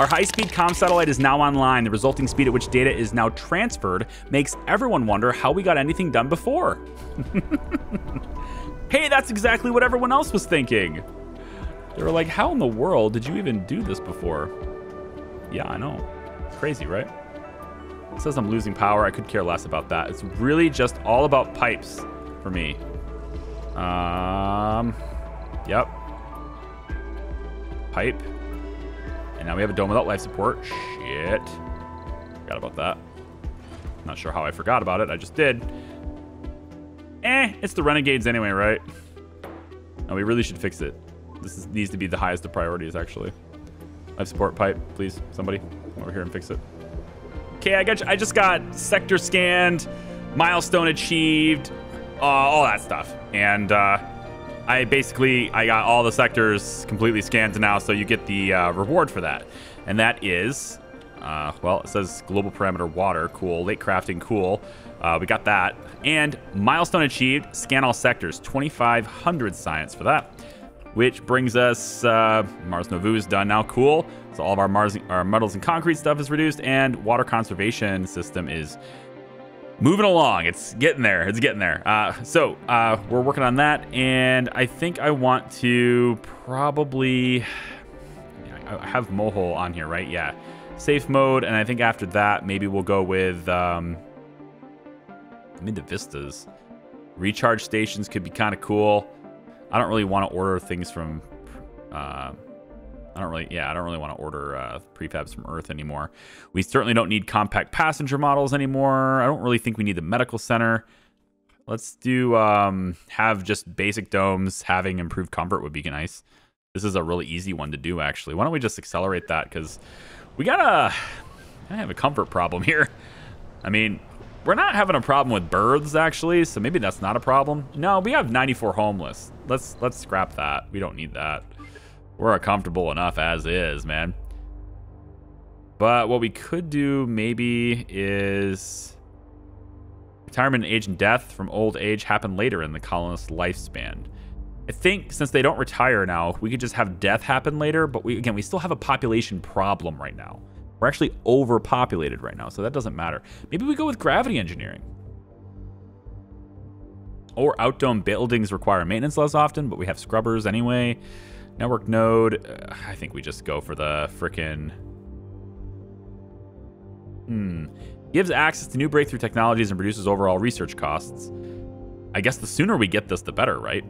Our high-speed comm satellite is now online. The resulting speed at which data is now transferred makes everyone wonder how we got anything done before. Hey, that's exactly what everyone else was thinking. They were like, how in the world did you even do this before? Yeah, I know. Crazy, right? It says I'm losing power. I could care less about that. It's really just all about pipes for me. Yep. Pipe. And now we have a dome without life support. Shit. Forgot about that. Not sure how I forgot about it. I just did. Eh, it's the Renegades anyway, right? No, we really should fix it. This is, needs to be the highest of priorities, actually. Life support pipe, please. Somebody come over here and fix it. Okay, I got you. I just got sector scanned, milestone achieved, all that stuff. And I got all the sectors completely scanned now, so you get the reward for that. And that is, well, it says global parameter water, cool. Late crafting, cool. We got that. And milestone achieved, scan all sectors, 2,500 science for that. Which brings us, Mars Nauvoo is done now, cool. So all of our metals and concrete stuff is reduced, and water conservation system is moving along. It's getting there, it's getting there. So we're working on that, and I think I want to probably, I have Moho on here, right? Yeah, safe mode, and I think after that, maybe we'll go with, I'm into vistas. Recharge stations could be kind of cool. I don't really want to order things from, I don't really want to order prefabs from Earth anymore. We certainly don't need compact passenger models anymore. I don't really think we need the medical center. Let's do, have just basic domes. Having improved comfort would be nice. This is a really easy one to do, actually. Why don't we just accelerate that? Because we gotta have a comfort problem here. I mean, we're not having a problem with births, actually, so maybe that's not a problem. No, we have 94 homeless. Let's scrap that. We don't need that. We're comfortable enough as is, man. But what we could do maybe is retirement, age, and death from old age happen later in the colonist's lifespan. I think since they don't retire now, we could just have death happen later, but we still have a population problem right now. We're actually overpopulated right now, so that doesn't matter. Maybe we go with gravity engineering. Or outdome buildings require maintenance less often, but we have scrubbers anyway. Network node, I think we just go for the frickin'... Gives access to new breakthrough technologies and reduces overall research costs. I guess the sooner we get this, the better, right?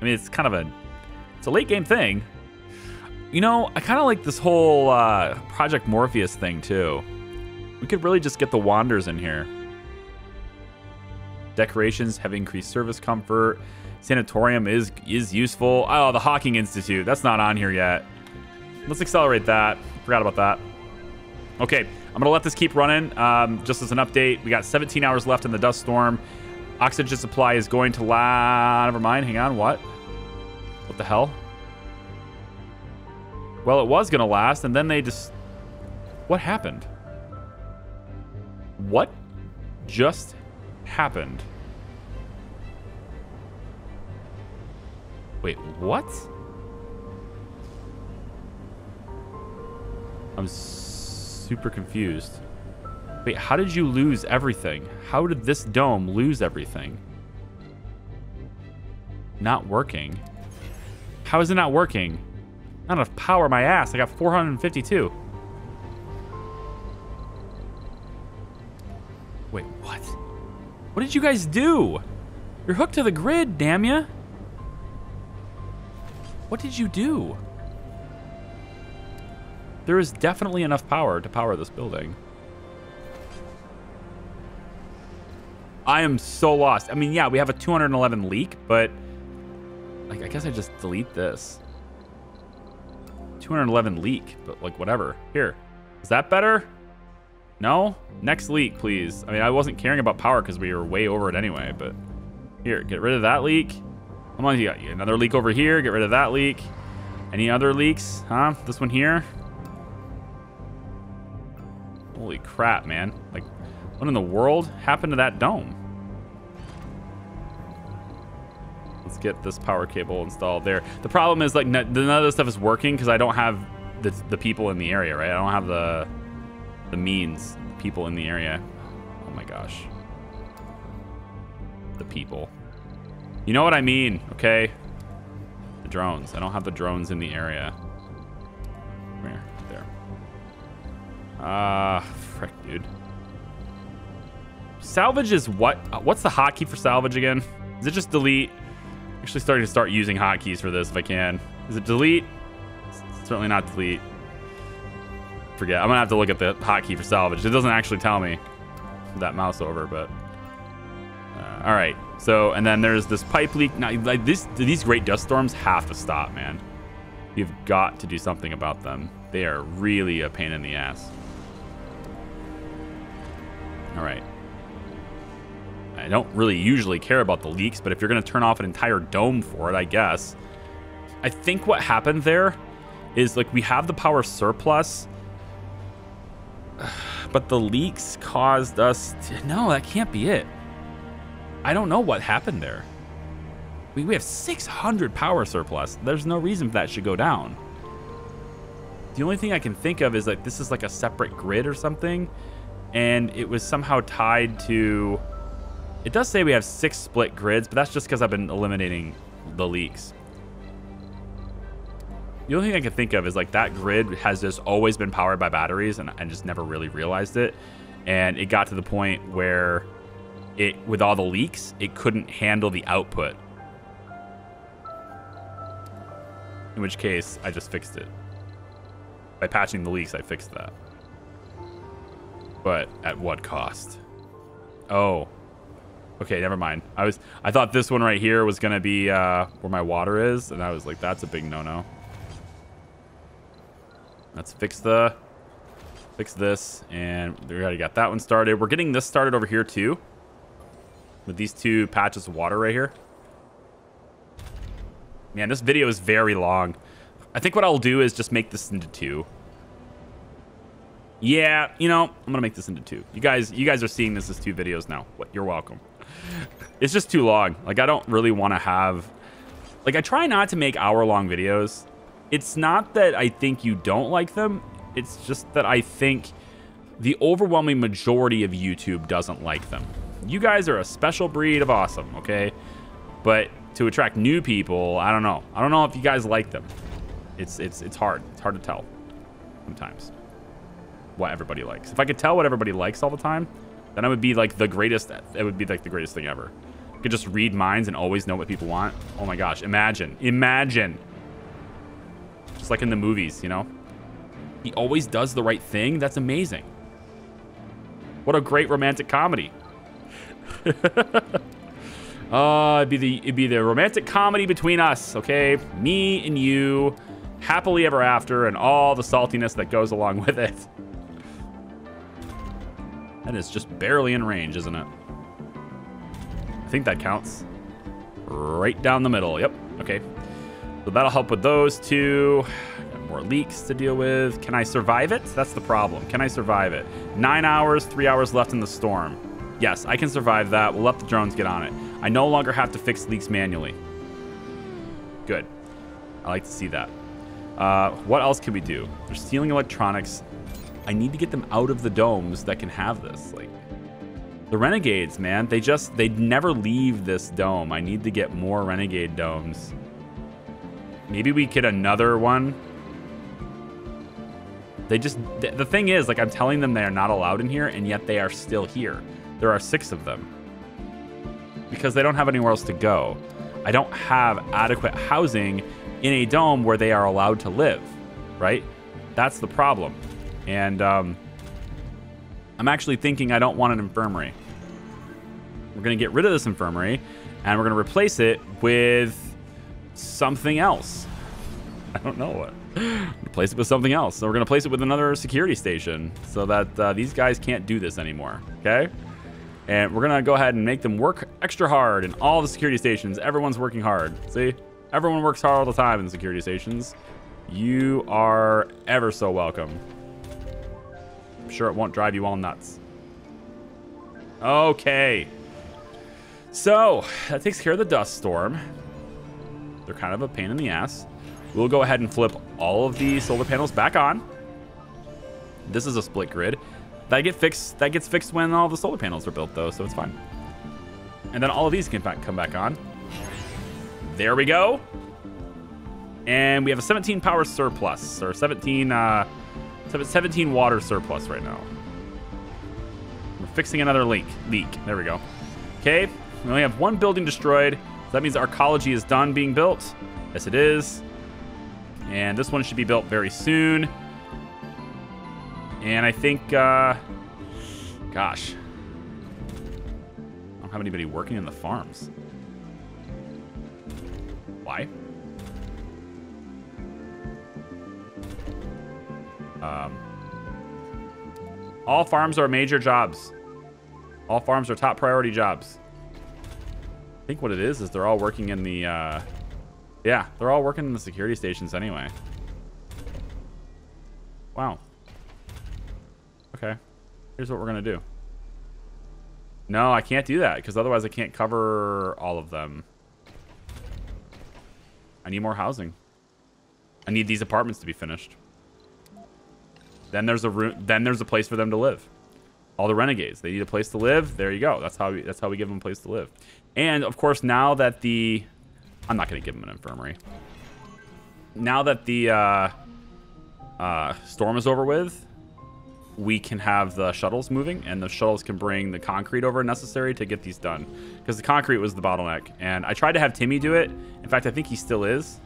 I mean, it's kind of a... It's a late game thing. You know, I kind of like this whole Project Morpheus thing, too. We could really just get the Wanders in here. Decorations have increased service comfort. Sanatorium is useful. Oh, the Hawking Institute. That's not on here yet. Let's accelerate that. Forgot about that. Okay, I'm going to let this keep running. Just as an update, we got 17 hours left in the dust storm. Oxygen supply is going to last. Never mind. Hang on. What? What the hell? Well, it was going to last, and then they just... What happened? What just happened? Wait, what? I'm super confused. Wait, how did you lose everything? How did this dome lose everything? Not working. How is it not working? Not enough power, my ass. I got 452. Wait, what? What did you guys do? You're hooked to the grid, damn ya. What did you do? There is definitely enough power to power this building. I am so lost. I mean, yeah, we have a 211 leak, but... Like, I guess I just delete this. 211 leak, but like whatever. Here, is that better? No? Next leak, please. I mean, I wasn't caring about power because we were way over it anyway, but here, get rid of that leak. Come on, you got another leak over here. Get rid of that leak. Any other leaks? Huh? This one here? Holy crap, man. Like, what in the world happened to that dome? Let's get this power cable installed there. The problem is, like, none of this stuff is working because I don't have the people in the area, right? I don't have the means, the people in the area. Oh my gosh. The people. You know what I mean, okay? The drones. I don't have the drones in the area. Where? There. Frick, dude. Salvage is what? What's the hotkey for salvage again? Is it just delete? I'm actually starting to start using hotkeys for this if I can. Is it delete? It's certainly not delete. Forget. I'm gonna have to look at the hotkey for salvage. It doesn't actually tell me that mouse over, but all right. So, and then there's this pipe leak. Now, like these great dust storms have to stop, man. You've got to do something about them. They are really a pain in the ass. All right. I don't really usually care about the leaks, but if you're gonna turn off an entire dome for it, I guess. I think what happened there is, like, we have the power surplus, but the leaks caused us to, no, that can't be it. I don't know what happened there. We have 600 power surplus. There's no reason that should go down. The only thing I can think of is, like, this is like a separate grid or something, and it was somehow tied to... It does say we have 6 split grids, but that's just because I've been eliminating the leaks. The only thing I can think of is, like, that grid has just always been powered by batteries, and I just never really realized it. And it got to the point where it, with all the leaks, it couldn't handle the output. In which case, I just fixed it. By patching the leaks, I fixed that. But at what cost? Oh. Okay, never mind. I thought this one right here was gonna be where my water is, and I was like, that's a big no-no. Let's fix this, and we already got that one started. We're getting this started over here too, with these 2 patches of water right here. Man, this video is very long. I think what I'll do is just make this into 2. Yeah, you know, I'm gonna make this into 2. You guys are seeing this as 2 videos now. What? You're welcome. It's just too long. Like, I don't really want to have... Like, I try not to make hour-long videos. It's not that I think you don't like them. It's just that I think the overwhelming majority of YouTube doesn't like them. You guys are a special breed of awesome, okay? But to attract new people, I don't know. I don't know if you guys like them. It's hard. It's hard to tell sometimes what everybody likes. If I could tell what everybody likes all the time, then I would be like the greatest. It would be like the greatest thing ever. I could just read minds and always know what people want. Oh my gosh, imagine. Just like in the movies, you know? He always does the right thing. That's amazing. What a great romantic comedy. It'd be the romantic comedy between us, okay? Me and you, happily ever after, and all the saltiness that goes along with it. That is just barely in range, isn't it? I think that counts. Right down the middle. Yep. Okay. So that'll help with those 2. Got more leaks to deal with. Can I survive it? That's the problem. Can I survive it? 9 hours, 3 hours left in the storm. Yes, I can survive that. We'll let the drones get on it. I no longer have to fix leaks manually. Good. I like to see that. What else can we do? They're stealing electronics. I need to get them out of the domes that can have this. Like, the renegades, man, they never leave this dome. I need to get more renegade domes. Maybe we get another one. The thing is, like, I'm telling them they are not allowed in here, and yet they are still here. There are 6 of them because they don't have anywhere else to go. I don't have adequate housing in a dome where they are allowed to live, right? That's the problem. And I'm actually thinking I don't want an infirmary. We're going to get rid of this infirmary, and we're going to replace it with something else. I don't know what. Replace it with something else. So we're going to place it with another security station so that these guys can't do this anymore. Okay? And we're going to go ahead and make them work extra hard in all the security stations. Everyone's working hard. See? Everyone works hard all the time in the security stations. You are ever so welcome. I'm sure it won't drive you all nuts. Okay. So, that takes care of the dust storm. They're kind of a pain in the ass. We'll go ahead and flip all of the solar panels back on. This is a split grid. That gets fixed when all the solar panels are built, though, so it's fine. And then all of these can come back on. There we go. And we have a 17 power surplus, or 17 water surplus right now. We're fixing another leak. There we go. Okay, we only have one building destroyed. So that means Arcology is done being built. Yes, it is. And this one should be built very soon. And I think, gosh, I don't have anybody working in the farms. Why? All farms are major jobs. All farms are top priority jobs. I think what it is they're all working in the, yeah, they're all working in the security stations anyway. Wow. Okay, here's what we're gonna do. No, I can't do that because otherwise I can't cover all of them. I need more housing. I need these apartments to be finished. Then there's a place for them to live. All the renegades, they need a place to live. There you go. That's how we give them a place to live. And of course, now that the, I'm not gonna give them an infirmary. Now that the storm is over with, we can have the shuttles moving, and the shuttles can bring the concrete over necessary to get these done, because the concrete was the bottleneck. And I tried to have Timmy do it. In fact, I think he still is.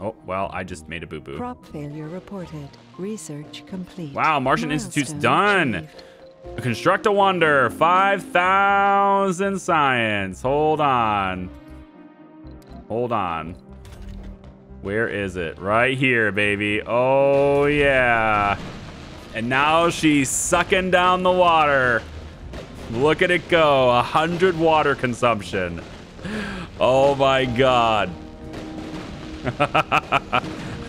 Oh, well, I just made a boo-boo. Prop failure reported. Research complete. Wow, Martian Institute's done. Achieved. Construct a wonder. 5,000 science. Hold on. Hold on. Where is it? Right here, baby. Oh, yeah. And now she's sucking down the water. Look at it go. 100 water consumption. Oh, my God.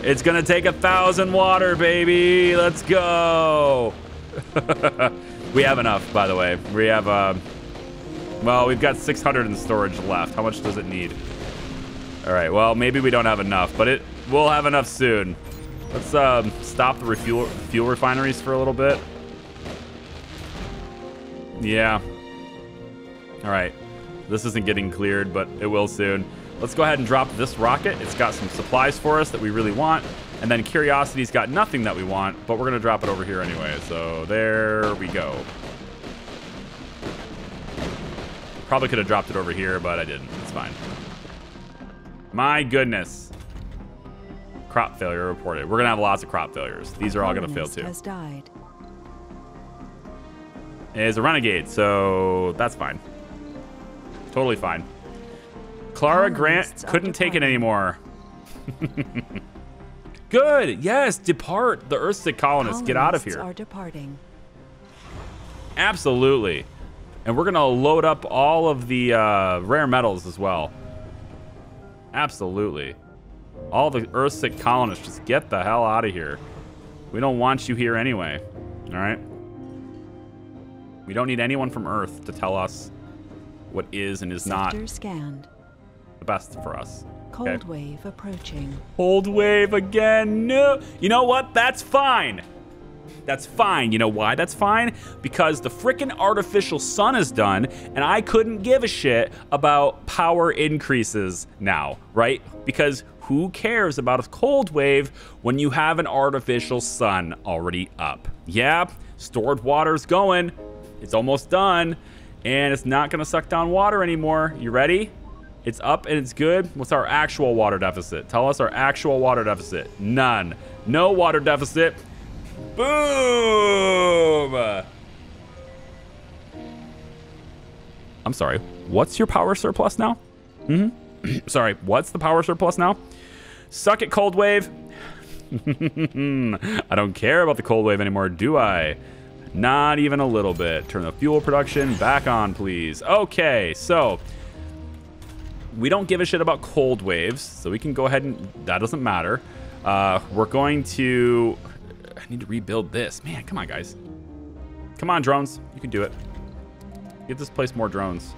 It's going to take 1,000 water, baby. Let's go. We have enough, by the way. We have, well, we've got 600 in storage left. How much does it need? All right, well, maybe we don't have enough, but we'll have enough soon. Let's stop the fuel refineries for a little bit. Yeah. All right. This isn't getting cleared, but it will soon. Let's go ahead and drop this rocket. It's got some supplies for us that we really want. And then Curiosity's got nothing that we want, but we're going to drop it over here anyway. So there we go. Probably could have dropped it over here, but I didn't. It's fine. My goodness. Crop failure reported. We're going to have lots of crop failures. These are all going to fail too. Has died. Is a renegade, so that's fine. Totally fine. Clara Grant couldn't take it anymore. Good. Yes, depart. The Earthsick colonists, get out of here. Are departing. Absolutely. And we're going to load up all of the rare metals as well. Absolutely. All the Earthsick colonists, just get the hell out of here. We don't want you here anyway. All right? We don't need anyone from Earth to tell us what is and is not scanned. The best for us. Cold wave approaching. Cold wave again. No. You know what? That's fine. That's fine. You know why that's fine? Because the frickin' artificial sun is done, and I couldn't give a shit about power increases now, right? Because who cares about a cold wave when you have an artificial sun already up? Yeah, stored water's going. It's almost done, and it's not gonna suck down water anymore. You ready? It's up and it's good. What's our actual water deficit? Tell us our actual water deficit. None. No water deficit. Boom! I'm sorry. What's your power surplus now? Mm-hmm. Sorry. What's the power surplus now? Suck it, cold wave. I don't care about the cold wave anymore, do I? Not even a little bit. Turn the fuel production back on, please. Okay, so we don't give a shit about cold waves, so we can go ahead and that doesn't matter. We're going to. I need to rebuild this. Man, come on, guys. Come on, drones. You can do it. Give this place more drones.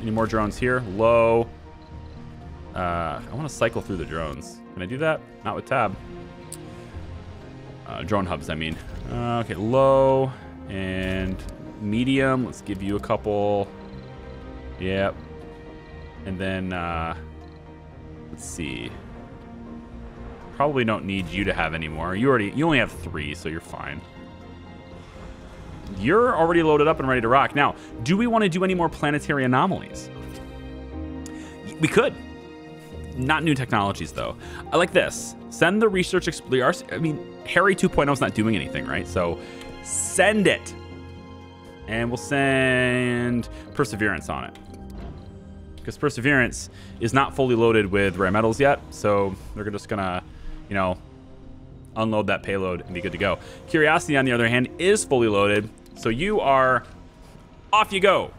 Any more drones here? Low. I want to cycle through the drones. Can I do that? Not with tab. Drone hubs, I mean. Okay, low and medium. Let's give you a couple. Yep. And then, let's see. Probably don't need you to have any more. You only have 3, so you're fine. You're already loaded up and ready to rock. Now, do we want to do any more planetary anomalies? We could. Not new technologies, though. I like this. Send the research explorer. I mean, Harry 2.0 is not doing anything, right? So send it. And we'll send Perseverance on it. Because Perseverance is not fully loaded with rare metals yet. So they're just going to, you know, unload that payload and be good to go. Curiosity, on the other hand, is fully loaded. So you are off you go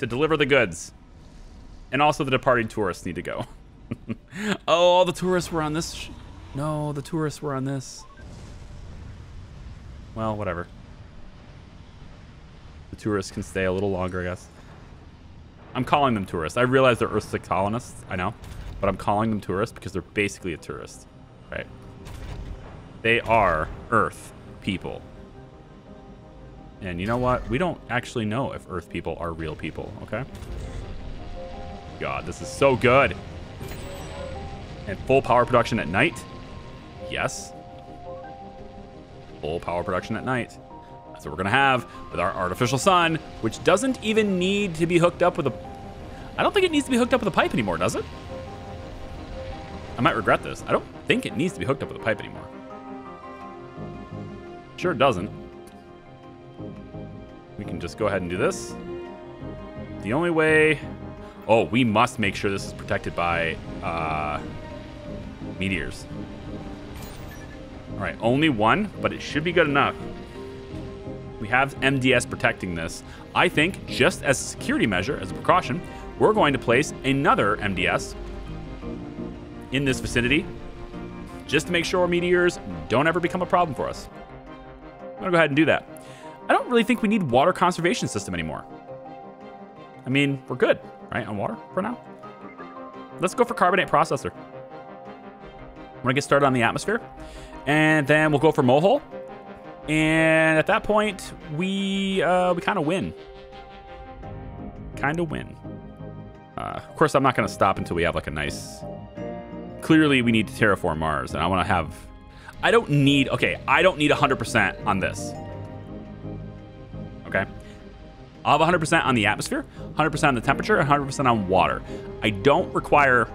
to deliver the goods. And also the departing tourists need to go. Oh, the tourists were on this. No, the tourists were on this. Well, whatever. The tourists can stay a little longer, I guess. I'm calling them tourists. I realize they're Earth's colonists. I know. But I'm calling them tourists because they're basically a tourist. Right? They are Earth people. And you know what? We don't actually know if Earth people are real people. Okay? God, this is so good. And full power production at night? Yes. Full power production at night. That's what we're gonna have with our artificial sun, which doesn't even need to be hooked up with a... I don't think it needs to be hooked up with a pipe anymore, does it? I might regret this. I don't think it needs to be hooked up with a pipe anymore. Sure doesn't. We can just go ahead and do this. The only way... Oh, we must make sure this is protected by meteors. All right, only one, but it should be good enough. We have MDS protecting this. I think just as a security measure, as a precaution, we're going to place another MDS in this vicinity just to make sure meteors don't ever become a problem for us. I'm gonna go ahead and do that. I don't really think we need water conservation system anymore. I mean, we're good. Right, on water for now. Let's go for carbonate processor. I'm gonna get started on the atmosphere, and then we'll go for Moho. And at that point, we kind of win. Of course, I'm not gonna stop until we have like a nice. Clearly, we need to terraform Mars, and I want to have. I don't need. Okay, I don't need 100% on this. Okay. I'll have 100% on the atmosphere, 100% on the temperature, and 100% on water. I don't require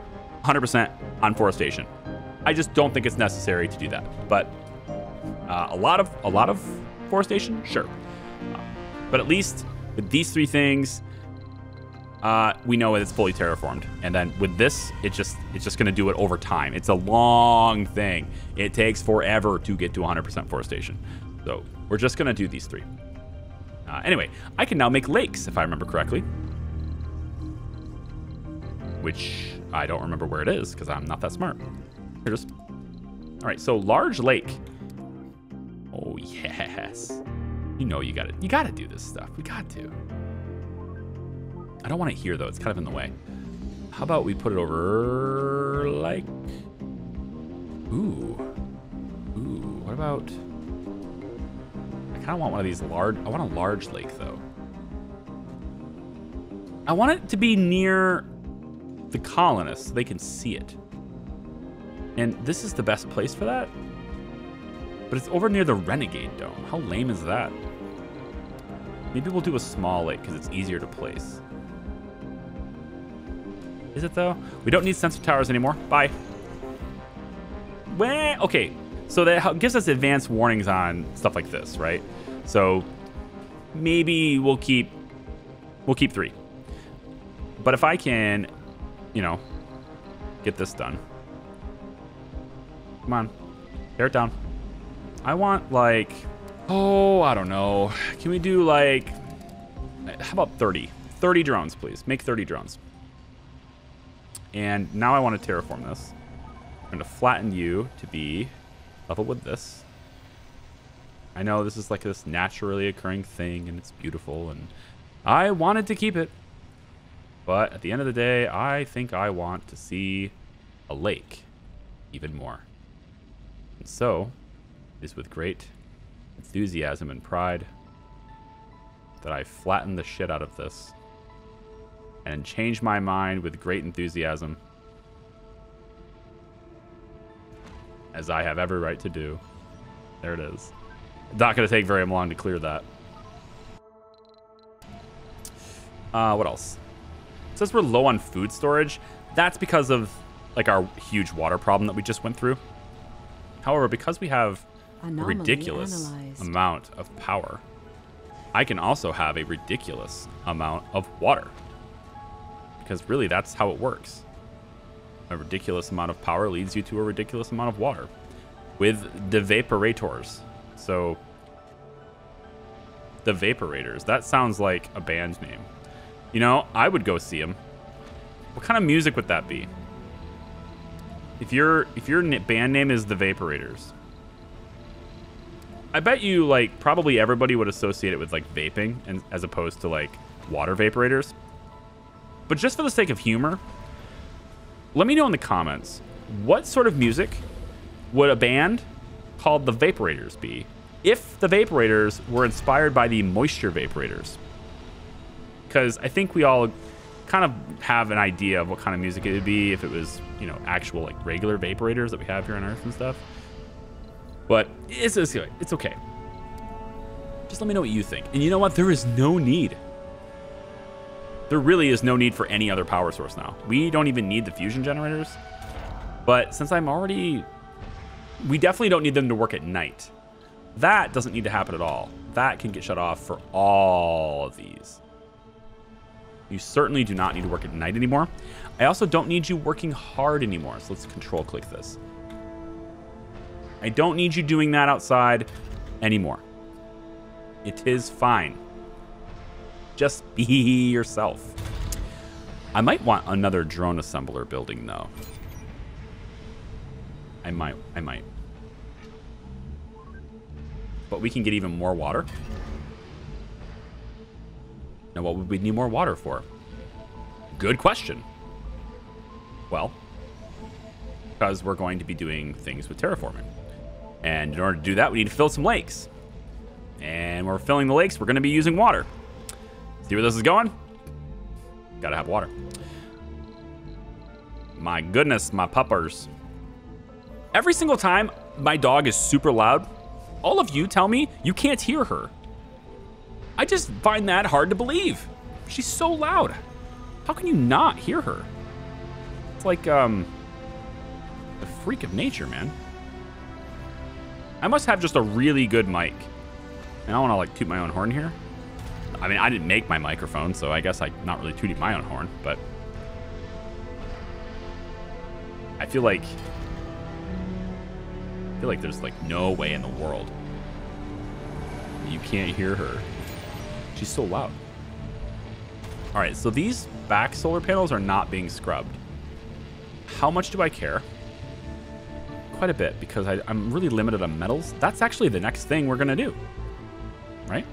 100% on forestation. I just don't think it's necessary to do that. But a lot of forestation, sure. But at least with these 3 things, we know it's fully terraformed. And then with this, it's just going to do it over time. It's a long thing. It takes forever to get to 100% forestation. So we're just going to do these 3. Anyway, I can now make lakes, if I remember correctly. Which I don't remember where it is, because I'm not that smart. Here it is. All right, so large lake. Oh, yes. You know you gotta do this stuff. We got to. I don't want it here, though. It's kind of in the way. How about we put it over, like... Ooh. Ooh, what about... I kind of want one of these large, I want a large lake though. I want it to be near the colonists so they can see it. And this is the best place for that. But it's over near the Renegade Dome. How lame is that? Maybe we'll do a small lake because it's easier to place. Is it though? We don't need sensor towers anymore. Bye. Well, okay. So that gives us advanced warnings on stuff like this, right? So maybe we'll keep 3. But if I can, you know, get this done. Come on, tear it down. I want like, oh, I don't know. Can we do like, how about 30? 30 drones, please. Make 30 drones. And now I want to terraform this. I'm going to flatten you to be... level with this. I know this is like this naturally occurring thing and it's beautiful and I wanted to keep it. But at the end of the day, I think I want to see a lake even more. And so, it is with great enthusiasm and pride that I flatten the shit out of this and change my mind with great enthusiasm, as I have every right to do. There it is. Not going to take very long to clear that. What else? Since we're low on food storage, that's because of like our huge water problem that we just went through. However, because we have a ridiculous amount of power, I can also have a ridiculous amount of water. Because really, that's how it works. A ridiculous amount of power leads you to a ridiculous amount of water with evaporators. So, the Evaporators. That sounds like a band name. You know, I would go see them. What kind of music would that be? If your band name is the Evaporators, I bet you like probably everybody would associate it with like vaping, and as opposed to like water evaporators. But just for the sake of humor, let me know in the comments what sort of music would a band called the Evaporators be if the Evaporators were inspired by the moisture evaporators. Because I think we all kind of have an idea of what kind of music it would be if it was, you know, actual like regular evaporators that we have here on Earth and stuff. But it's okay. Just let me know what you think. And you know what? There is no need. There really is no need for any other power source now. We don't even need the fusion generators. But since I'm already... We definitely don't need them to work at night. That doesn't need to happen at all. That can get shut off for all of these. You certainly do not need to work at night anymore. I also don't need you working hard anymore. So let's control click this. I don't need you doing that outside anymore. It is fine. Just be yourself. I might want another drone assembler building though. I might. But we can get even more water. Now, what would we need more water for? Good question. Well, because we're going to be doing things with terraforming. And in order to do that, we need to fill some lakes. And when we're filling the lakes, we're going to be using water. See where this is going? Gotta have water. My goodness, my puppers. Every single time my dog is super loud, all of you tell me you can't hear her. I just find that hard to believe. She's so loud. How can you not hear her? It's like the freak of nature, man. I must have just a really good mic. And I don't want to like toot my own horn here. I mean, I didn't make my microphone, so I guess I'm not really tooting my own horn, but I feel like there's like no way in the world you can't hear her. She's so loud. All right, so these back solar panels are not being scrubbed. How much do I care? Quite a bit, because I'm really limited on metals. That's actually the next thing we're gonna do, right?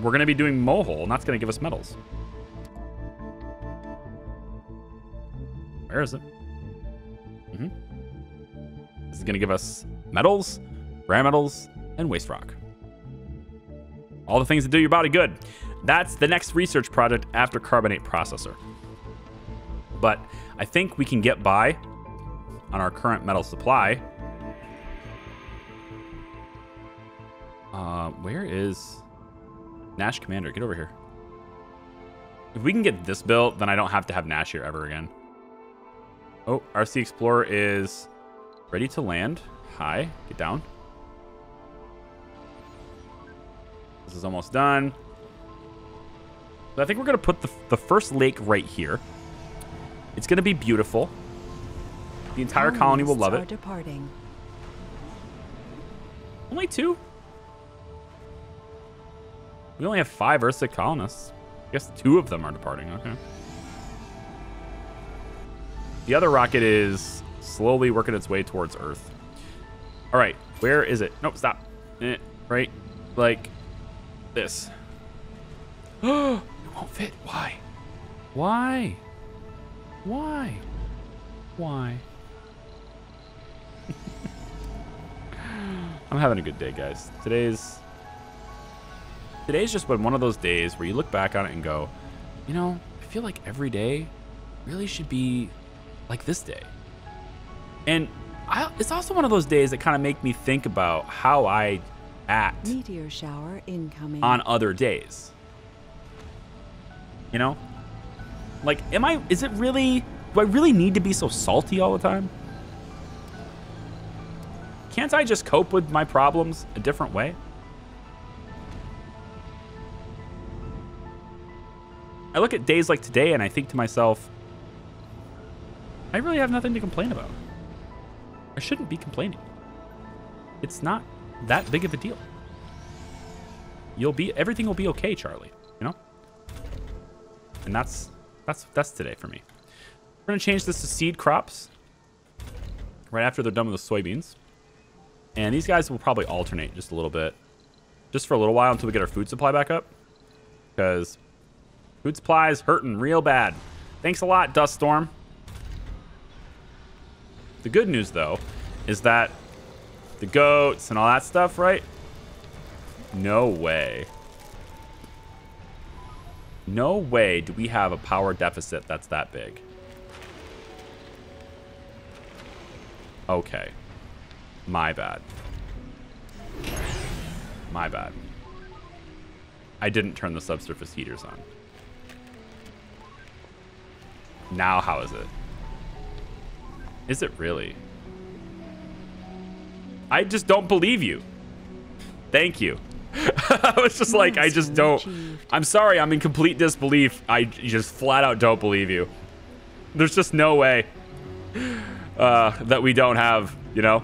We're gonna be doing Moho, and that's gonna give us metals. Where is it? Mm-hmm. This is gonna give us metals, rare metals, and waste rock. All the things that do your body good. That's the next research project after carbonate processor. But I think we can get by on our current metal supply. Where is Nash Commander? Get over here. If we can get this built, then I don't have to have Nash here ever again. Oh, RC Explorer is ready to land. Hi, get down. This is almost done. So I think we're going to put the first lake right here. It's going to be beautiful. The entire colony will love it. Departing. Only two? We only have 5 Earth-sick colonists. I guess 2 of them are departing. Okay. The other rocket is slowly working its way towards Earth. All right. Where is it? Nope, stop. Right? Like... this. It won't fit. Why? Why? Why? Why? I'm having a good day, guys. Today's just been one of those days where you look back on it and go, you know, I feel like every day really should be like this day. And it's also one of those days that kind of make me think about how I act meteor shower incoming on other days. You know? Like, do I really need to be so salty all the time? Can't I just cope with my problems a different way? I look at days like today and I think to myself, I really have nothing to complain about. I shouldn't be complaining. It's not that big of a deal. Everything will be okay, Charlie, you know? And that's today for me. We're gonna change this to seed crops right after they're done with the soybeans. And these guys will probably alternate just a little bit. Just for a little while until we get our food supply back up. Because food supply is hurting real bad. Thanks a lot, Dust Storm. The good news, though, is that the goats and all that stuff, right? No way. No way do we have a power deficit that's that big. Okay. My bad. My bad. I didn't turn the subsurface heaters on. Now how is it? Is it really? I just don't believe you. Thank you. I was just like, I just don't. I'm sorry, I'm in complete disbelief. I just flat out don't believe you. There's just no way that we don't have, you know,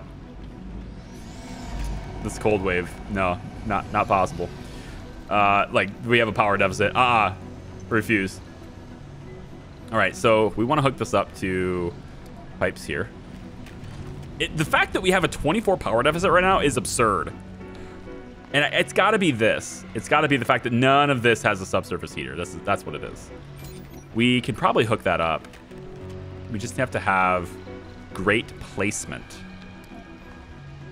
this cold wave. No, not possible. Like, we have a power deficit. Refuse. All right, so we want to hook this up to pipes here. The fact that we have a 24 power deficit right now is absurd. And it's got to be this. It's got to be the fact that none of this has a subsurface heater. That's what it is. We can probably hook that up. We just have to have great placement.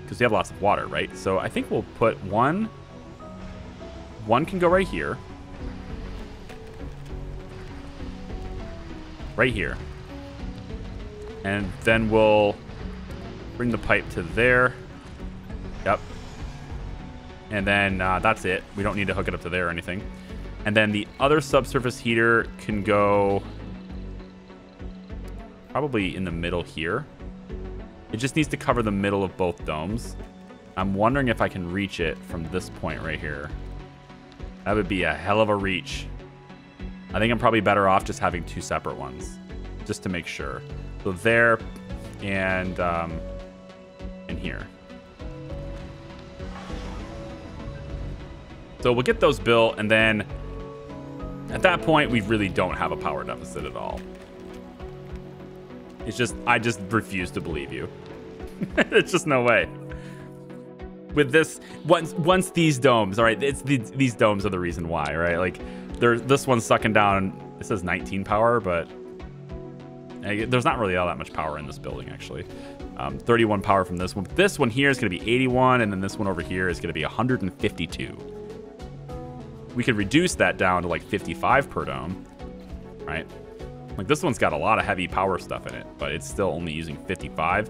Because we have lots of water, right? So I think we'll put one. One can go right here. Right here. And then we'll bring the pipe to there. Yep. And then that's it. We don't need to hook it up to there or anything. And then the other subsurface heater can go probably in the middle here. It just needs to cover the middle of both domes. I'm wondering if I can reach it from this point right here. That would be a hell of a reach. I think I'm probably better off just having two separate ones, just to make sure. So there and here. So we'll get those built, and then at that point, we really don't have a power deficit at all. It's just, I just refuse to believe you. It's just no way. With this, once these domes, all right, it's these domes are the reason why, right? Like, this one's sucking down, it says 19 power, but there's not really all that much power in this building, actually. 31 power from this one. This one here is gonna be 81, and then this one over here is gonna be 152. We could reduce that down to like 55 per dome, right? Like this one's got a lot of heavy power stuff in it, but it's still only using 55,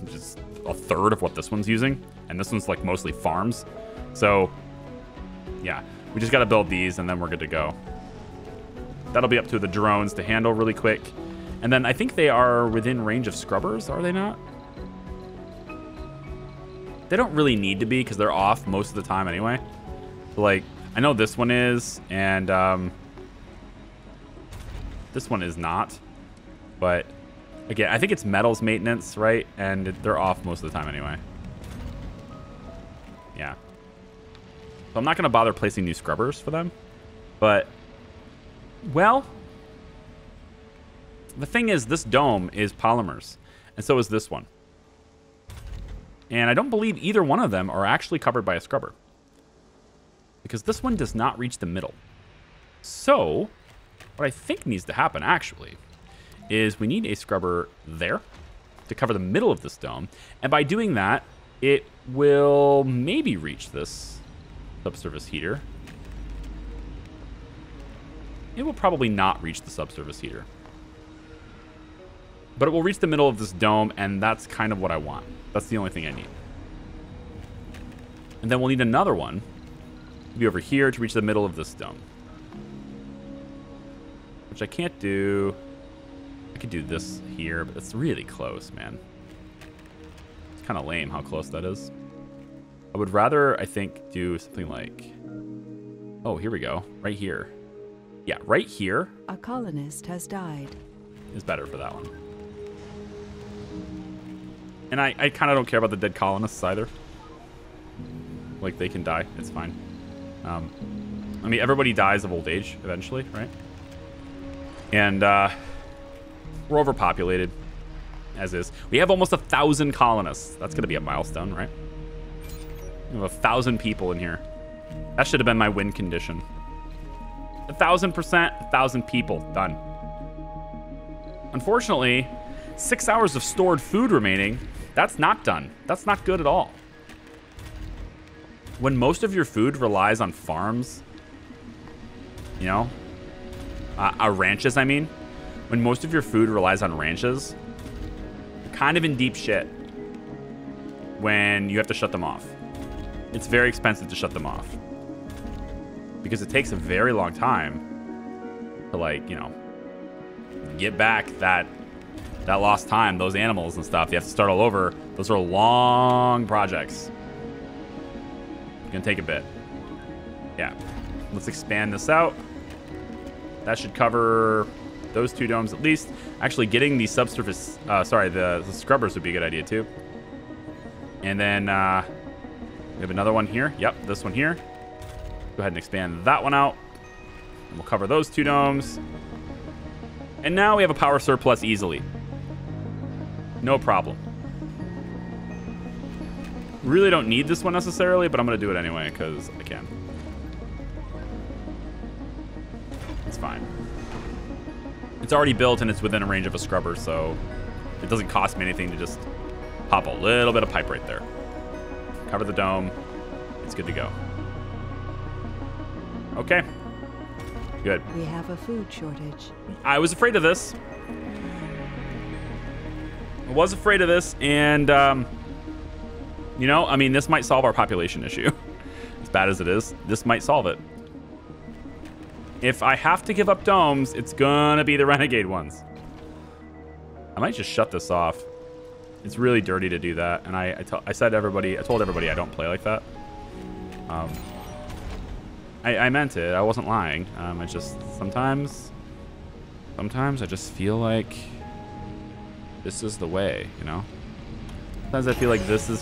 which is a third of what this one's using. And this one's like mostly farms. So yeah, we just gotta build these and then we're good to go. That'll be up to the drones to handle really quick. And then I think they are within range of scrubbers, are they not? They don't really need to be because they're off most of the time anyway. Like, I know this one is, and this one is not. But, again, I think it's metals maintenance, right? And they're off most of the time anyway. Yeah. So I'm not going to bother placing new scrubbers for them. But, well, the thing is, this dome is polymers. And so is this one. And I don't believe either one of them are actually covered by a scrubber. Because this one does not reach the middle. So What I think needs to happen, actually, is we need a scrubber there to cover the middle of this dome. And by doing that, it will maybe reach this subsurface heater. It will probably not reach the subsurface heater. But it will reach the middle of this dome, and that's kind of what I want. That's the only thing I need. And then we'll need another one to be over here to reach the middle of this dome. Which I can't do. I could do this here, but it's really close, man. It's kind of lame how close that is. I would rather, I think, do something like... Oh, here we go. Right here. Yeah, right here. A colonist has died. Is better for that one. And I kind of don't care about the dead colonists either. Like, they can die. It's fine. I mean, everybody dies of old age eventually, right? And we're overpopulated, as is. We have almost 1,000 colonists. That's going to be a milestone, right? We have 1,000 people in here. That should have been my win condition. 1,000%, 1,000 people. Done. Unfortunately, 6 hours of stored food remaining. That's not done. That's not good at all. When most of your food relies on farms, you know, ranches, I mean. When most of your food relies on ranches, you're kind of in deep shit when you have to shut them off. It's very expensive to shut them off because it takes a very long time to, like, you know, get back that lost time, those animals and stuff. You have to start all over. Those are long projects. Gonna take a bit. Yeah, let's expand this out. That should cover those two domes at least. Actually, getting the subsurface, the scrubbers would be a good idea too. And then we have another one here. Yep, this one here. Go ahead and expand that one out. And we'll cover those two domes. And now we have a power surplus easily. No problem. Really don't need this one necessarily, but I'm going to do it anyway because I can. It's fine. It's already built and it's within a range of a scrubber, so it doesn't cost me anything to just pop a little bit of pipe right there. Cover the dome. It's good to go. Okay. Good. We have a food shortage. I was afraid of this. I was afraid of this, and... you know, I mean, this might solve our population issue. As bad as it is, this might solve it. If I have to give up domes, it's gonna be the renegade ones. I might just shut this off. It's really dirty to do that. And I told everybody I don't play like that. I meant it. I wasn't lying. I just sometimes I just feel like this is the way, you know? Sometimes I feel like this is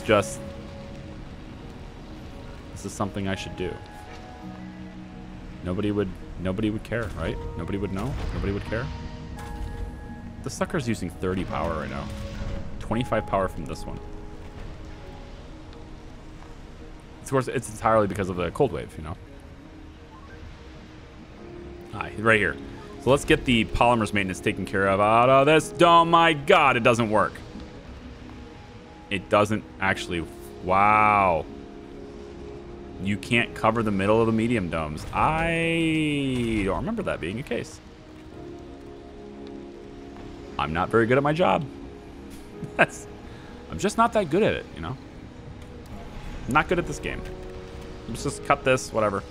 something I should do. Nobody would care, right? Nobody would know. Nobody would care. The sucker's using 30 power right now. 25 power from this one. Of course, it's entirely because of the cold wave, you know. Hi, right here. So let's get the polymers maintenance taken care of out of this. Oh my God, it doesn't work. It doesn't actually. Wow. You can't cover the middle of the medium domes. I don't remember that being a case. I'm not very good at my job. I'm just not that good at it, you know? I'm not good at this game. Let's just cut this, whatever.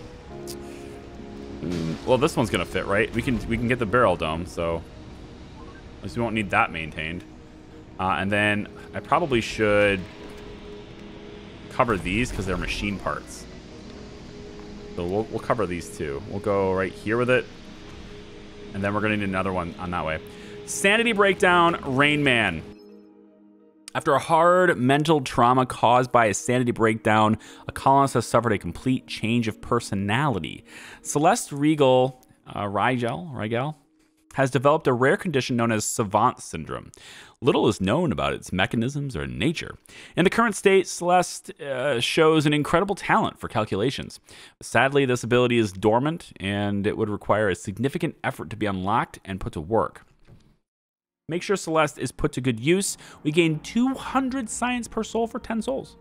Well, this one's gonna fit, right? We can get the barrel dome, so at least we won't need that maintained. And then I probably should cover these because they're machine parts. So we'll cover these two. We'll go right here with it. And then we're going to need another one on that way. Sanity breakdown, Rain Man. After a hard mental trauma caused by a sanity breakdown, a colonist has suffered a complete change of personality. Celeste Rigel has developed a rare condition known as savant syndrome. Little is known about its mechanisms or nature. In the current state, Celeste shows an incredible talent for calculations. Sadly, this ability is dormant, and it would require a significant effort to be unlocked and put to work. Make sure Celeste is put to good use. We gain 200 science per soul for 10 souls.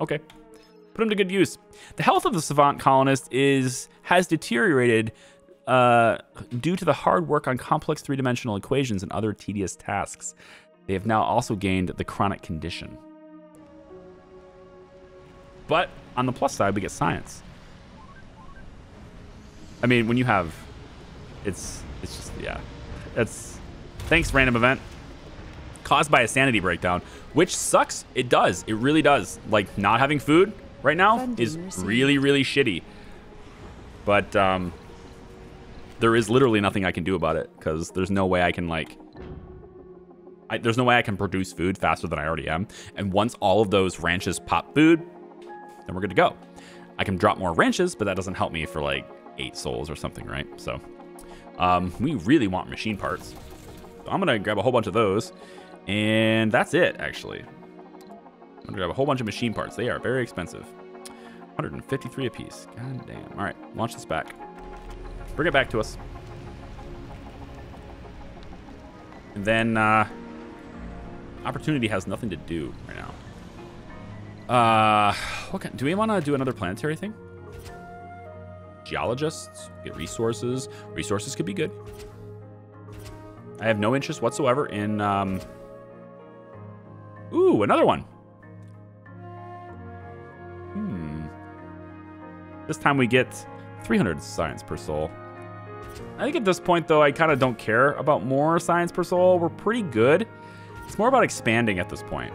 Okay. Put them to good use. The health of the savant colonist has deteriorated due to the hard work on complex three-dimensional equations and other tedious tasks. They have now also gained the chronic condition. But on the plus side, we get science. I mean, when you have, it's just, yeah. That's, thanks, random event. Caused by a sanity breakdown, which sucks. It does. It really does. Like, not having food right now is really, really shitty. But there is literally nothing I can do about it, because there's no way I can, like... there's no way I can produce food faster than I already am. And once all of those ranches pop food, then we're good to go. I can drop more ranches, but that doesn't help me for, like, 8 souls or something, right? So we really want machine parts. So I'm going to grab a whole bunch of those. And that's it, actually. I'm gonna grab a whole bunch of machine parts. They are very expensive. 153 a piece. God damn. All right, launch this back. Bring it back to us. And then Opportunity has nothing to do right now. What kind, do we want to do another planetary thing? Geologists get resources. Resources could be good. I have no interest whatsoever in. Ooh, another one. This time we get 300 science per soul. I think at this point, though, I kind of don't care about more science per soul. We're pretty good. It's more about expanding at this point.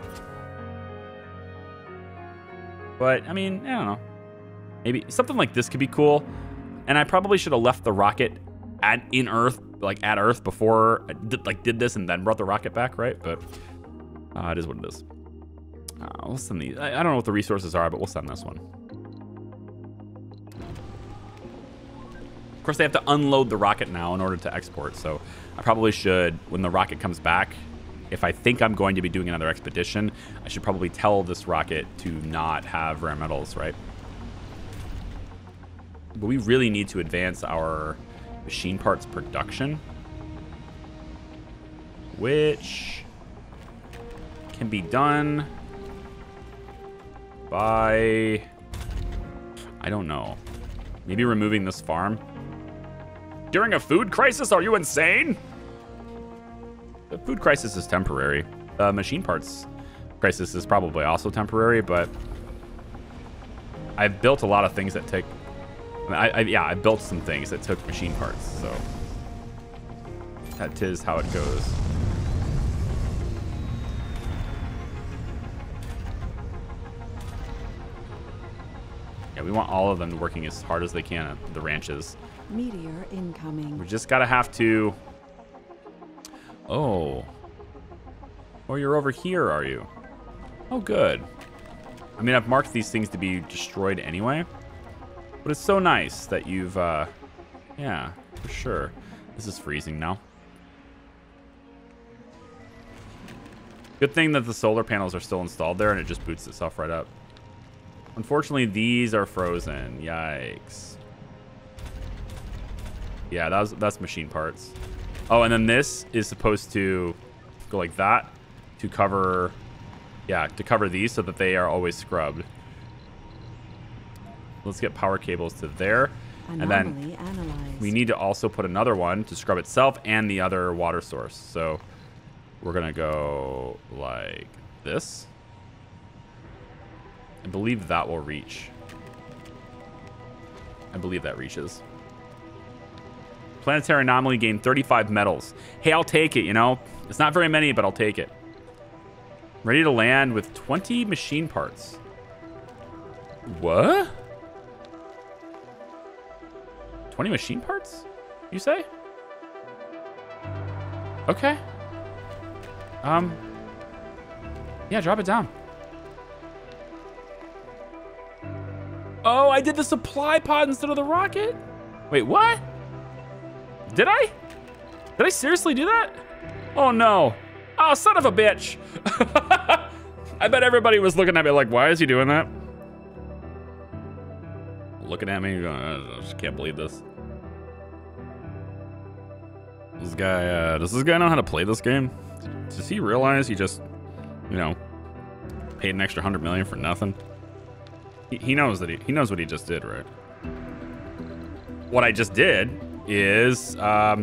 But, I mean, I don't know. Maybe something like this could be cool. And I probably should have left the rocket at Earth before I did this and then brought the rocket back, right? But it is what it is. We'll send these. I don't know what the resources are, but we'll send this one. Of course, they have to unload the rocket now in order to export, so I probably should, when the rocket comes back, if I think I'm going to be doing another expedition, I should probably tell this rocket to not have rare metals, right? But we really need to advance our machine parts production, which can be done by, I don't know, maybe removing this farm. During a food crisis? Are you insane? The food crisis is temporary. The machine parts crisis is probably also temporary, but I've built a lot of things that take... I built some things that took machine parts, so... That is how it goes. Yeah, we want all of them working as hard as they can at the ranches. Meteor incoming. We just gotta have to. Oh. Oh, you're over here, are you? Oh, good. I mean, I've marked these things to be destroyed anyway. But it's so nice that you've, yeah, for sure. This is freezing now. Good thing that the solar panels are still installed there and it just boots itself right up. Unfortunately, these are frozen. Yikes. Yeah, that's machine parts. Oh, and then this is supposed to go like that to cover, yeah, to cover these so that they are always scrubbed. Let's get power cables to there. Anomaly and then analyzed. We need to also put another one to scrub itself and the other water source. So we're gonna go like this. I believe that will reach. I believe that reaches. Planetary anomaly gained 35 medals. Hey, I'll take it, you know? It's not very many, but I'll take it. Ready to land with 20 machine parts. What? 20 machine parts? You say? Okay. Yeah, drop it down. Oh, I did the supply pod instead of the rocket? Wait, what? Did I? Did I seriously do that? Oh no. Oh, son of a bitch. I bet everybody was looking at me like, why is he doing that? Looking at me, I just can't believe this. This guy, does this guy know how to play this game? Does he realize he just, you know, paid an extra $100 million for nothing? He knows that he knows what he just did, right? What I just did is, I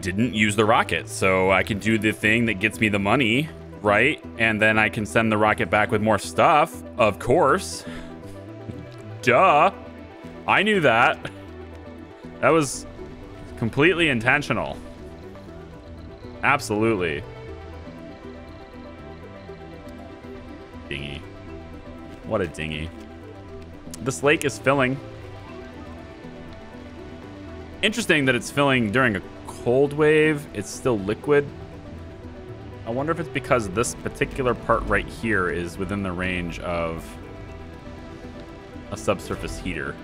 didn't use the rocket, so I can do the thing that gets me the money, right? And then I can send the rocket back with more stuff, of course. Duh. I knew that. That was completely intentional. Absolutely. Dinghy. What a dinghy. This lake is filling. Interesting that it's filling during a cold wave. It's still liquid. I wonder if it's because this particular part right here is within the range of a subsurface heater.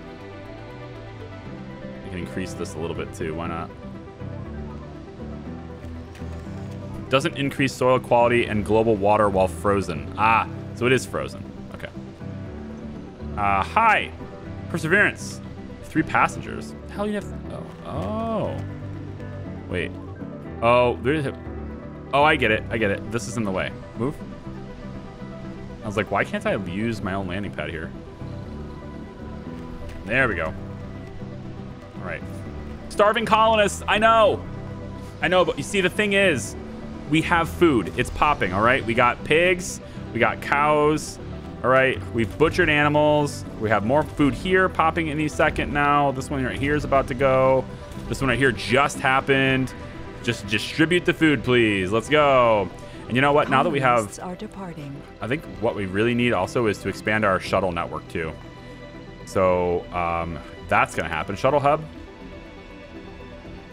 I can increase this a little bit too. Why not? Doesn't increase soil quality and global water while frozen. Ah, so it is frozen. Okay. Hi. Perseverance. 3 passengers. Hell, you have to, oh. Wait. Oh, there's a, oh, I get it. I get it. This is in the way. Move. I was like, why can't I use my own landing pad here? There we go. All right. Starving colonists. I know. I know, but you see, the thing is, we have food. It's popping, all right? We got pigs. We got cows. All right, we've butchered animals. We have more food here popping any second now. This one right here is about to go. This one right here just happened. Just distribute the food, please. Let's go. And you know what? Now that we have, are departing. I think what we really need also is to expand our shuttle network too. So that's gonna happen. Shuttle hub.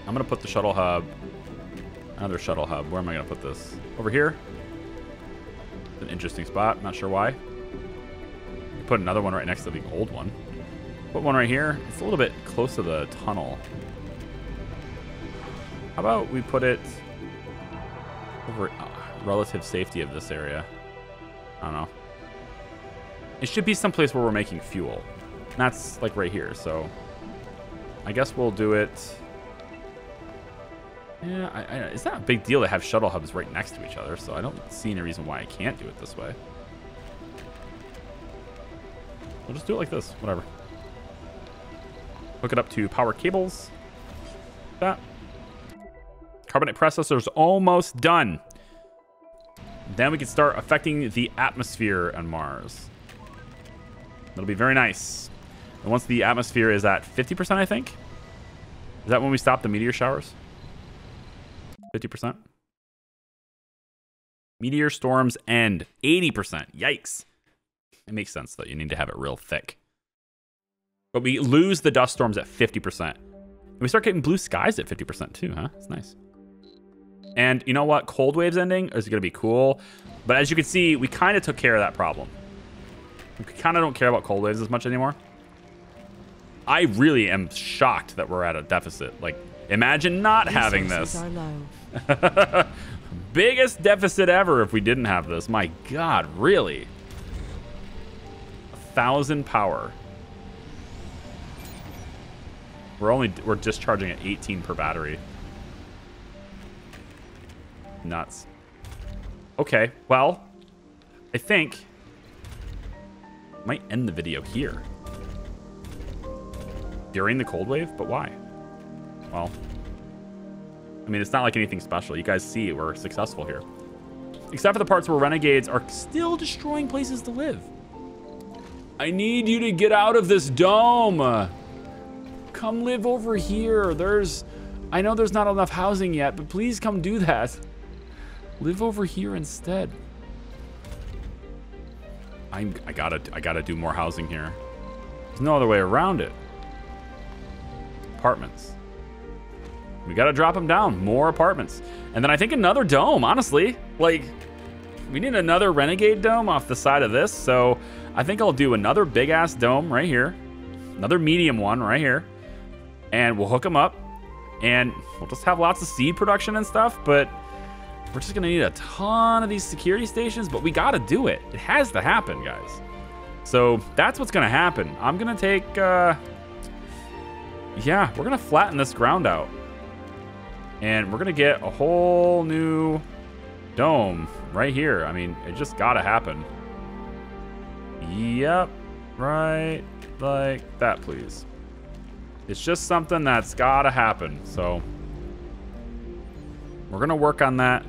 I'm gonna put the shuttle hub, another shuttle hub. Where am I gonna put this? Over here. An interesting spot, not sure why. Put another one right next to the old one. Put one right here. It's a little bit close to the tunnel. How about we put it over relative safety of this area? I don't know. It should be someplace where we're making fuel. And that's like right here. So I guess we'll do it. Yeah, it's not a big deal to have shuttle hubs right next to each other. So I don't see any reason why I can't do it this way. We'll just do it like this, whatever. Hook it up to power cables. That. Carbonate processor's almost done. Then we can start affecting the atmosphere on Mars. That'll be very nice. And once the atmosphere is at 50%, I think. Is that when we stop the meteor showers? 50%? Meteor storms end. 80%. Yikes. It makes sense that you need to have it real thick. But we lose the dust storms at 50%. And we start getting blue skies at 50% too, huh? It's nice. And you know what? Cold waves ending is going to be cool. But as you can see, we kind of took care of that problem. We kind of don't care about cold waves as much anymore. I really am shocked that we're at a deficit. Like, imagine not having this. Biggest deficit ever if we didn't have this. My God, really? 1,000 power. We're discharging at 18 per battery. Nuts. Okay, well, I think I might end the video here during the cold wave, but why? Well, I mean, it's not like anything special. You guys see we're successful here, except for the parts where renegades are still destroying places to live. I need you to get out of this dome. Come live over here. I know there's not enough housing yet, but please come do that. Live over here instead. I gotta do more housing here. There's no other way around it. Apartments. We gotta drop them down. More apartments. And then I think another dome, honestly. Like, we need another renegade dome off the side of this, so I think I'll do another big ass dome right here. Another medium one right here. and we'll hook them up, and we'll just have lots of seed production and stuff, but we're just gonna need a ton of these security stations, but we gotta do it. It has to happen, guys. So that's what's gonna happen. I'm gonna take, yeah, we're gonna flatten this ground out. And we're gonna get a whole new dome right here. I mean, it just gotta happen. Yep, right like that, please. It's just something that's gotta happen, so. We're gonna work on that.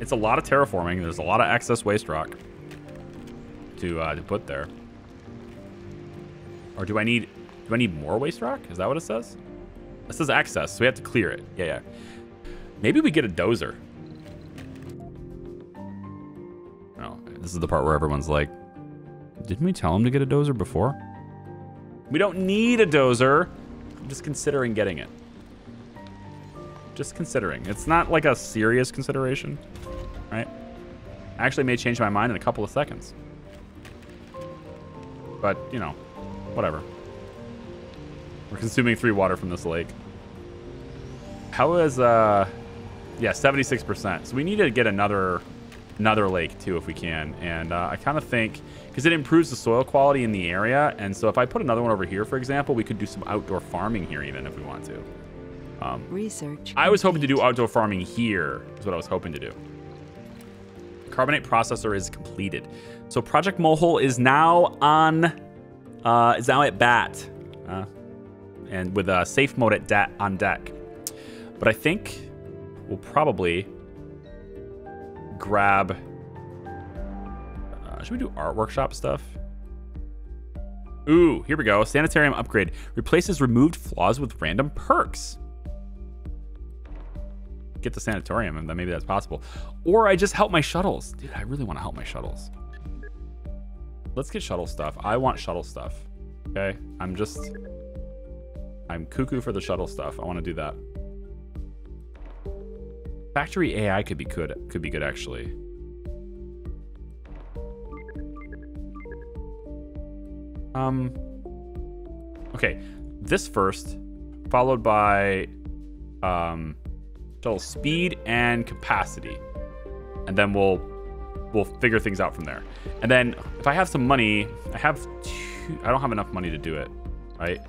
It's a lot of terraforming. There's a lot of excess waste rock to put there. Or do I need more waste rock? Is that what it says? It says excess, so we have to clear it. Yeah, yeah. Maybe we get a dozer. Oh, this is the part where everyone's like, didn't we tell him to get a dozer before? We don't need a dozer. I'm just considering getting it. Just considering. It's not like a serious consideration, right? I actually may change my mind in a couple of seconds. But, you know, whatever. We're consuming 3 water from this lake. How is, yeah, 76%. So we need to get another lake too if we can. And I kind of think, because it improves the soil quality in the area. And so if I put another one over here, for example, we could do some outdoor farming here even if we want to. Research. I was hoping to do outdoor farming here, is what I was hoping to do. Carbonate processor is completed. So Project Moho is now on, is now at bat. And with a safe mode at on deck. But I think we'll probably grab, should we do art workshop stuff? Ooh, here we go, sanitarium upgrade. Replaces removed flaws with random perks. Get the sanatorium, and then maybe that's possible. Or I just help my shuttles. Dude, I really want to help my shuttles. Let's get shuttle stuff. I want shuttle stuff. Okay, I'm cuckoo for the shuttle stuff. I want to do that. Factory AI could be good actually. Okay, this first, followed by shuttle speed and capacity, and then we'll figure things out from there. And then if I have some money, I don't have enough money to do it, right?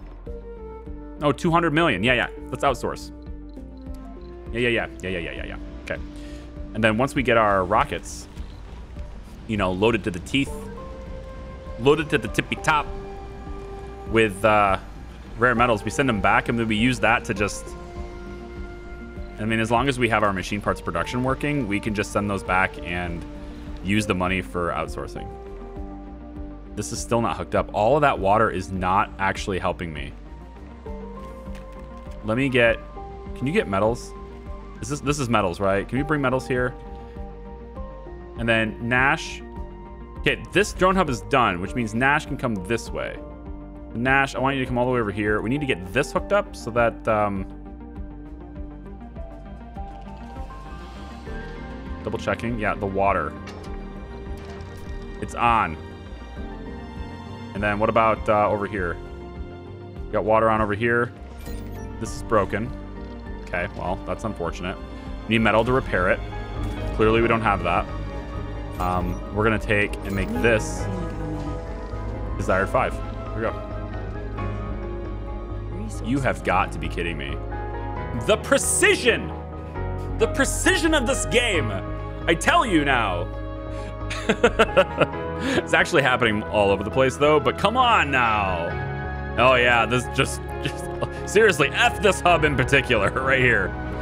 Oh, 200 million. Yeah, yeah. Let's outsource. Yeah. Okay. And then once we get our rockets, you know, loaded to the teeth, loaded to the tippy top with rare metals, we send them back, and then we use that to just. I mean, as long as we have our machine parts production working, we can just send those back and use the money for outsourcing. This is still not hooked up. All of that water is not actually helping me. Let me get, can you get metals? This is metals, right? Can you bring metals here? And then Nash. Okay, this drone hub is done, which means Nash can come this way. Nash, I want you to come all the way over here. We need to get this hooked up so that, double checking. Yeah, the water. It's on. And then what about over here? Got water on over here. This is broken. Okay, well, that's unfortunate. We need metal to repair it. Clearly, we don't have that. We're going to take and make this desired 5. Here we go. You have got to be kidding me. The precision! The precision of this game, I tell you now. It's actually happening all over the place though, but come on now. Oh yeah, this just seriously, F this hub in particular right here.